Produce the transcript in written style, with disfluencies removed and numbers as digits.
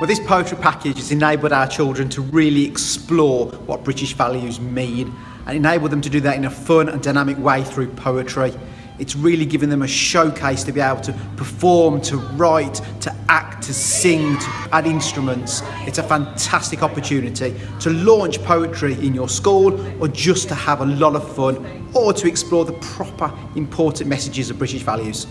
Well, this poetry package has enabled our children to really explore what British values mean and enabled them to do that in a fun and dynamic way through poetry. It's really given them a showcase to be able to perform, to write, to act, to sing, to add instruments. It's a fantastic opportunity to launch poetry in your school or just to have a lot of fun or to explore the proper important messages of British values.